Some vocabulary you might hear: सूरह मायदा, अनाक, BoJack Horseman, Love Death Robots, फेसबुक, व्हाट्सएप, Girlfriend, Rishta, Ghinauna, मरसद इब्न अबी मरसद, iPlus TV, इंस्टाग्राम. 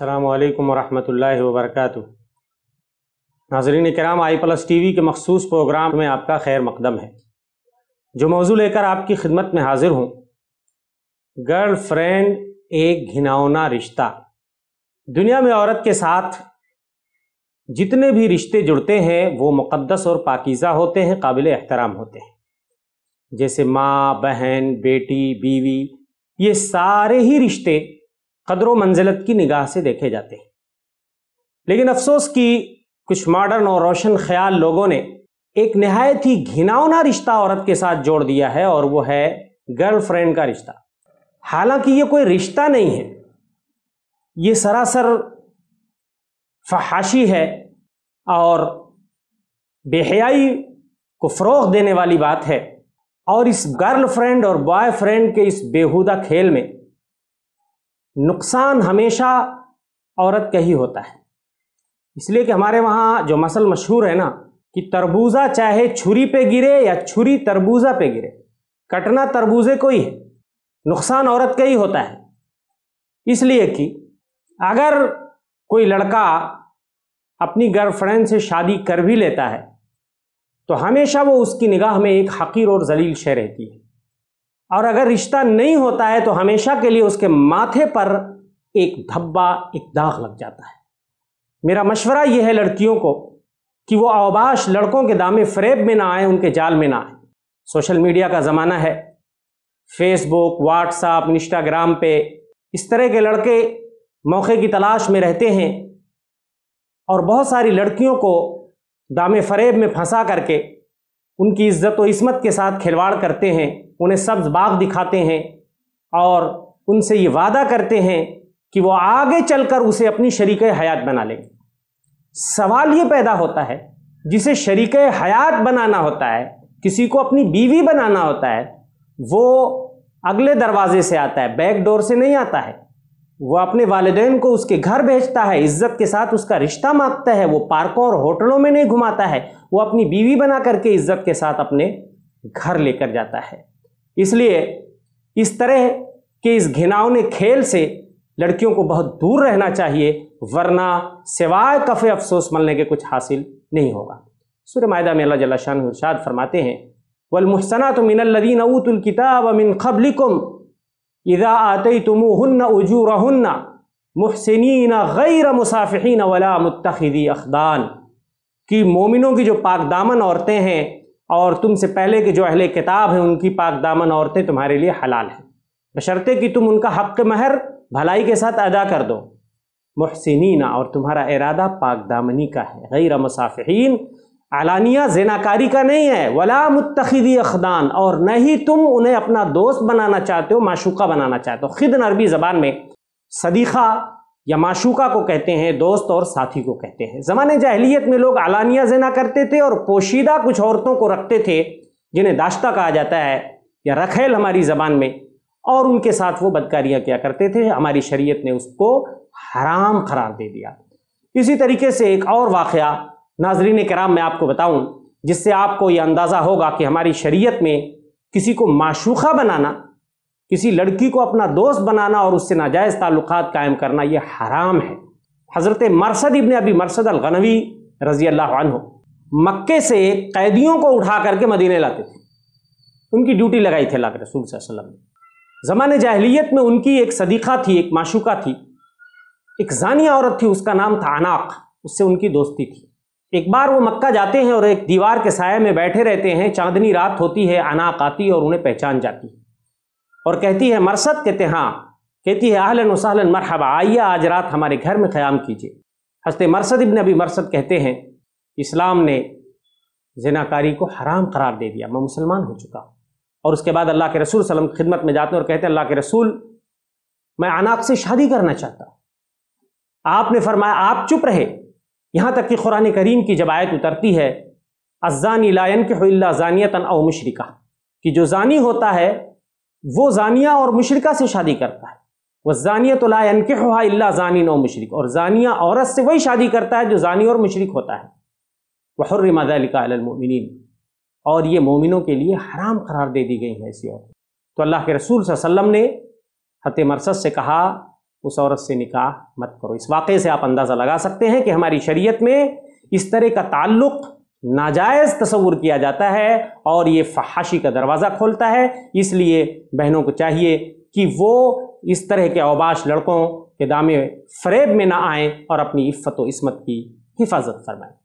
अस्सलामुअलैकुम वरहमतुल्लाहि वबरकातुह। नाज़रीन किराम, iPlus TV के मखसूस प्रोग्राम में आपका खैर मकदम है। जो मौजू लेकर आपकी खिदमत में हाजिर हूँ, गर्लफ्रेंड एक घिनौना रिश्ता। दुनिया में औरत के साथ जितने भी रिश्ते जुड़ते हैं वो मुक़द्दस और पाकीज़ा होते हैं, काबिल एहतराम होते हैं। जैसे माँ, बहन, बेटी, बीवी, ये सारे ही रिश्ते कदर मंजिलत की निगाह से देखे जाते हैं। लेकिन अफसोस की कुछ मॉडर्न और रोशन ख्याल लोगों ने एक नहायत ही घिनौना रिश्ता औरत के साथ जोड़ दिया है, और वो है गर्लफ्रेंड का रिश्ता। हालांकि ये कोई रिश्ता नहीं है, ये सरासर फहाशी है और बेहयाई को फ़रोग़ देने वाली बात है। और इस गर्लफ्रेंड और बॉयफ्रेंड के इस बेहुदा खेल में नुकसान हमेशा औरत का ही होता है। इसलिए कि हमारे वहाँ जो मसल मशहूर है ना, कि तरबूजा चाहे छुरी पे गिरे या छुरी तरबूजा पे गिरे, कटना तरबूजे को ही है, नुकसान औरत का ही होता है। इसलिए कि अगर कोई लड़का अपनी गर्लफ्रेंड से शादी कर भी लेता है तो हमेशा वो उसकी निगाह में एक हकीर और जलील शे रहती है, और अगर रिश्ता नहीं होता है तो हमेशा के लिए उसके माथे पर एक धब्बा, एक दाग लग जाता है। मेरा मशवरा ये है लड़कियों को कि वो अवबाश लड़कों के दामे फरेब में ना आए, उनके जाल में ना आए। सोशल मीडिया का ज़माना है, फेसबुक, व्हाट्सएप, इंस्टाग्राम पे इस तरह के लड़के मौके की तलाश में रहते हैं और बहुत सारी लड़कियों को दामे फरेब में फंसा करके उनकी इज्जत और इस्मत के साथ खिलवाड़ करते हैं, उन्हें सब्ज़ बाग दिखाते हैं और उनसे ये वादा करते हैं कि वो आगे चलकर उसे अपनी शरीके हयात बना लेंगे। सवाल ये पैदा होता है, जिसे शरीके हयात बनाना होता है, किसी को अपनी बीवी बनाना होता है, वो अगले दरवाजे से आता है, बैक डोर से नहीं आता है। वो अपने वालिदैन को उसके घर भेजता है, इज्जत के साथ उसका रिश्ता मांगता है। वो पार्कों और होटलों में नहीं घुमाता है, वो अपनी बीवी बना करके इज्जत के साथ अपने घर लेकर जाता है। इसलिए इस तरह के इस घिनौने खेल से लड़कियों को बहुत दूर रहना चाहिए, वरना सिवाय कफ़े अफसोस मलने के कुछ हासिल नहीं होगा। सूरह मायदा में अल्लाह जल्ल शान इरशाद फरमाते हैं, वल्मुहसनातु मिनल्लज़ीना ऊतुल किताब मिन क़ब्लिकुम इज़ा आतयतुमूहुन्ना उजूरहुन्ना मुहसिनीना गैर मुसाफिहीना वला मुत्तखिदी अखदान। कि मोमिनों की जो पाकदामन औरतें हैं और तुमसे पहले के जो अहले किताब हैं, उनकी पाकदामन औरतें तुम्हारे लिए हलाल हैं, बशर्ते कि तुम उनका हक़ महर भलाई के साथ अदा कर दो। मुहसिनीना, और तुम्हारा इरादा पाकदामनी का है, गैर मुसाफिहीन, अलानिया ज़िनाकारी का नहीं है, वला मुत्तखिदी अखदान, और न ही तुम उन्हें अपना दोस्त बनाना चाहते हो, माशूका बनाना चाहते हो। खिदन अरबी ज़बान में सदीक़ा या माशूका को कहते हैं, दोस्त और साथी को कहते हैं। ज़माने जाहिलियत में लोग अलानिया ज़िना करते थे और पोशीदा कुछ औरतों को रखते थे, जिन्हें दाश्ता कहा जाता है या रखेल हमारी ज़बान में, और उनके साथ वो बदकारियाँ किया करते थे। हमारी शरीयत ने उसको हराम करार दे दिया। इसी तरीके से एक और वाक़या नाज़रीन कराम मैं आपको बताऊं, जिससे आपको यह अंदाज़ा होगा कि हमारी शरीयत में किसी को माशूखा बनाना, किसी लड़की को अपना दोस्त बनाना और उससे नाजायज़ ताल्लुकात कायम करना, ये हराम है। हज़रत मरसद इब्न अबी मरसद अलगनवी रज़ी अल्लाह अन्हु मक्के से कैदियों को उठा करके मदीने लाते थे, उनकी ड्यूटी लगाई थी अल्लाह के रसूल सल्लल्लाहु अलैहि वसल्लम ने। ज़माने जाहिलियत में उनकी एक सदीक़ा थी, एक माशूका थी, एक जानिया औरत थी, उसका नाम था अनाक, उससे उनकी दोस्ती थी। एक बार वो मक्का जाते हैं और एक दीवार के साये में बैठे रहते हैं, चांदनी रात होती है, अनाक आती है और उन्हें पहचान जाती है और कहती है, मरसद, कहते हाँ, कहती है, आहलन व सहलन, मरहबा, आइए आज रात हमारे घर में क़याम कीजिए। हज़रत मरसद इब्न अबी मरसद कहते हैं, इस्लाम ने ज़िनाकारी को हराम करार दे दिया, मैं मुसलमान हो चुका। और उसके बाद अल्लाह के रसूल सल्लल्लाहु अलैहि वसल्लम की खिदमत में जाते हैं और कहते हैं, अल्लाह के रसूल, मैं अनाक से शादी करना चाहता हूँ। आपने फरमाया, आप चुप रहे। यहाँ तक कि कुरान करीम की जब आयत उतरती है, अज़्ज़ानी ला यंकिहु इल्ला ज़ानियतन औ मुशरिका, कि जो ज़ानी होता है वो ज़ानिया और मुशरिका से शादी करता है। वज़्ज़ानियतु ला यंकिहुहा इल्ला ज़ानिन औ मुशरिक, और ज़ानिया औरत से वही शादी करता है जो ज़ानी और मुशरिक होता है। वहुर्रिम ज़ालिका अलल मुमिनीन, और ये मोमिनों के लिए हराम करार दे दी गई है ऐसी औरत। तो अल्लाह के रसूल सल्लल्लाहु अलैहि वसल्लम ने हज़रत मरसद से कहा उस औरत से निकाह मत करो। इस वाक़े से आप अंदाज़ा लगा सकते हैं कि हमारी शरीयत में इस तरह का ताल्लुक़ नाजायज़ तस्वूर किया जाता है और ये फहाशी का दरवाज़ा खोलता है। इसलिए बहनों को चाहिए कि वो इस तरह के औबाश लड़कों के दामे फरेब में ना आएँ और अपनी इफ़्फ़त व इस्मत की हिफाजत फरमाएँ।